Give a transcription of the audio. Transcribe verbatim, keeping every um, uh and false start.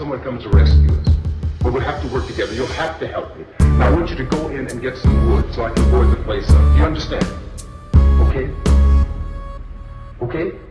someone comes to rescue us. But we'll have to work together. You'll have to help me. Now I want you to go in and get some wood so I can board the place up. Do you understand? Okay? Okay?